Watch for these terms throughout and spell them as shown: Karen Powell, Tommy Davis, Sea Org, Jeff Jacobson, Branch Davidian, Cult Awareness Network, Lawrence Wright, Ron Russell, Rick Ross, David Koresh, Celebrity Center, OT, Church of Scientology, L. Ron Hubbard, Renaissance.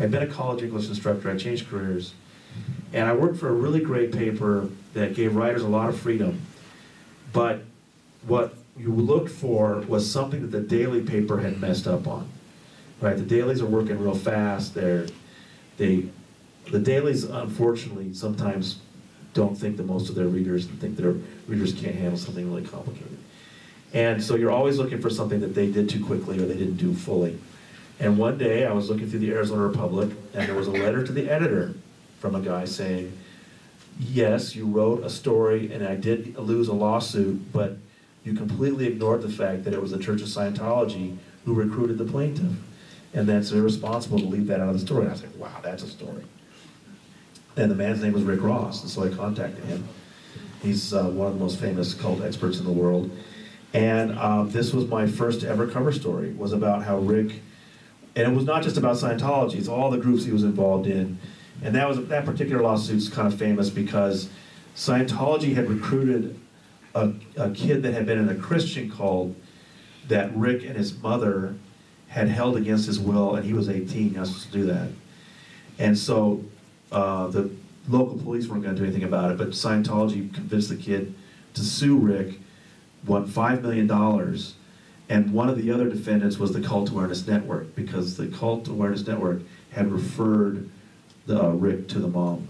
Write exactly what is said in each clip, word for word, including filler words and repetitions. I've been a college English instructor, I changed careers. And I worked for a really great paper that gave writers a lot of freedom. But what you looked for was something that the daily paper had messed up on. Right? The dailies are working real fast. They're, they, the dailies, unfortunately, sometimes don't think that most of their readers think their readers can't handle something really complicated. And so you're always looking for something that they did too quickly or they didn't do fully. And one day I was looking through the Arizona Republic and there was a letter to the editor from a guy saying, yes, you wrote a story and I did lose a lawsuit, but you completely ignored the fact that it was the Church of Scientology who recruited the plaintiff. And that's irresponsible to leave that out of the story. And I was like, wow, that's a story. And the man's name was Rick Ross, and so I contacted him. He's uh, one of the most famous cult experts in the world. And uh, this was my first ever cover story, was about how Rick, and it was not just about Scientology, it's all the groups he was involved in. And that, was, that particular lawsuit's kind of famous because Scientology had recruited a, a kid that had been in a Christian cult that Rick and his mother had held against his will, and he was eighteen, not supposed to do that. And so uh, the local police weren't gonna do anything about it, but Scientology convinced the kid to sue Rick, won five million dollars, and one of the other defendants was the Cult Awareness Network, because the Cult Awareness Network had referred the, uh, Rick to the mom,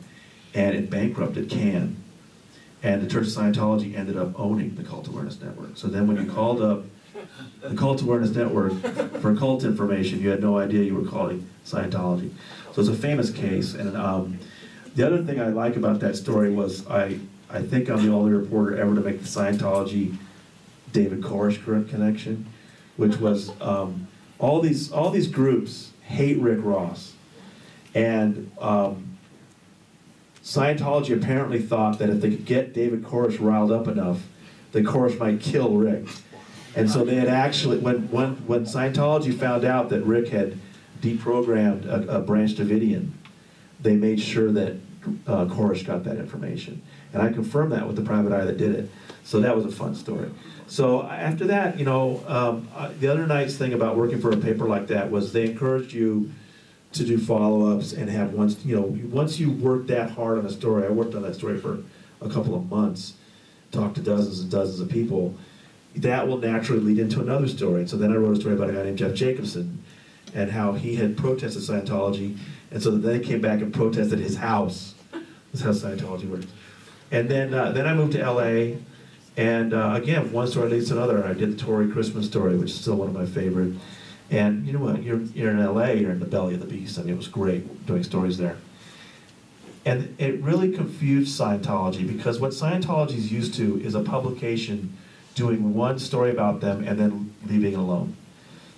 and it bankrupted Can. And the Church of Scientology ended up owning the Cult Awareness Network. So then when you called up the Cult Awareness Network for cult information, you had no idea you were calling Scientology. So it's a famous case. And um, the other thing I like about that story was I, I think I'm the only reporter ever to make the Scientology David Koresh connection, which was um, all these all these groups hate Rick Ross, and um, Scientology apparently thought that if they could get David Koresh riled up enough, that Koresh might kill Rick. And so they had actually, when when when Scientology found out that Rick had deprogrammed a, a Branch Davidian, they made sure that uh, Koresh got that information, and I confirmed that with the private eye that did it. So that was a fun story. So after that, you know, um, the other nice thing about working for a paper like that was they encouraged you to do follow-ups and have once, you know, once you work that hard on a story. I worked on that story for a couple of months, talked to dozens and dozens of people. That will naturally lead into another story. And so then I wrote a story about a guy named Jeff Jacobson and how he had protested Scientology, and so then they came back and protested his house. That's how Scientology works. And then, uh, then I moved to L A, and uh, again, one story leads to another. I did the Tory Christmas story, which is still one of my favorite. And you know what? You're, you're in L A, you're in the belly of the beast. I mean, it was great doing stories there. And it really confused Scientology, because what Scientology's used to is a publication doing one story about them and then leaving it alone.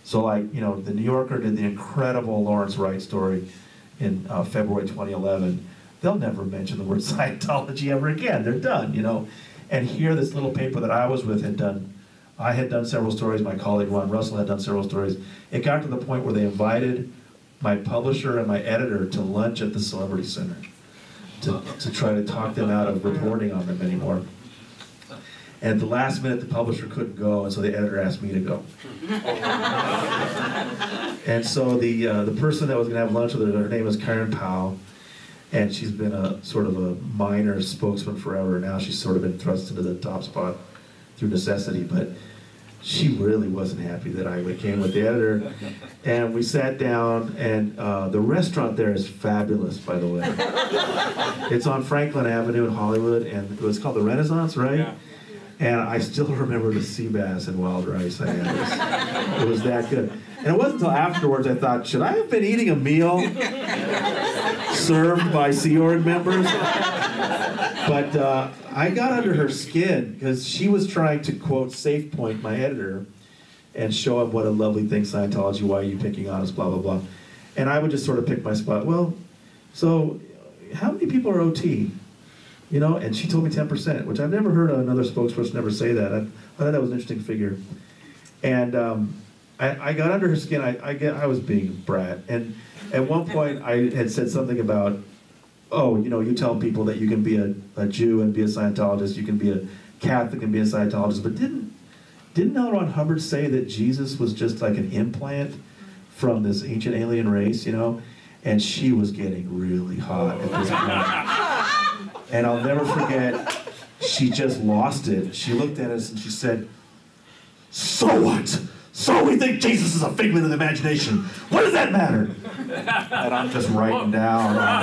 So, like, you know, the New Yorker did the incredible Lawrence Wright story in uh, February twenty eleven. They'll never mention the word Scientology ever again. They're done, you know. And here, this little paper that I was with had done, I had done several stories, my colleague Ron Russell had done several stories. It got to the point where they invited my publisher and my editor to lunch at the Celebrity Center to, to try to talk them out of reporting on them anymore. And at the last minute, the publisher couldn't go, and so the editor asked me to go. And so the, uh, the person that was gonna have lunch with her, her name is Karen Powell, and she's been a sort of a minor spokesman forever. Now she's sort of been thrust into the top spot through necessity, but she really wasn't happy that I came with the editor. And we sat down, and uh, the restaurant there is fabulous, by the way. It's on Franklin Avenue in Hollywood, and it was called the Renaissance, right? Yeah. And I still remember the sea bass and wild rice I had. It was, it was that good. And it wasn't until afterwards I thought, should I have been eating a meal served by Sea Org members? But uh, I got under her skin, because she was trying to, quote, safe point my editor and show him what a lovely thing Scientology, why are you picking on us, blah, blah, blah. And I would just sort of pick my spot. Well, so how many people are O T? You know, and she told me ten percent, which I've never heard another spokesperson ever say that. I, I thought that was an interesting figure. And um, I, I got under her skin. I, I, get, I was being a brat. And at one point, I had said something about, oh, you know, you tell people that you can be a, a Jew and be a Scientologist, you can be a Catholic and be a Scientologist. But didn't, didn't L. Ron Hubbard say that Jesus was just like an implant from this ancient alien race, you know? and she was getting really hot at this point. And I'll never forget, she just lost it. She looked at us and she said, "So what? So we think Jesus is a figment of the imagination. What does that matter?" And I'm just writing down. Wow.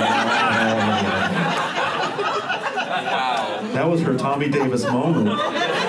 That was her Tommy Davis moment.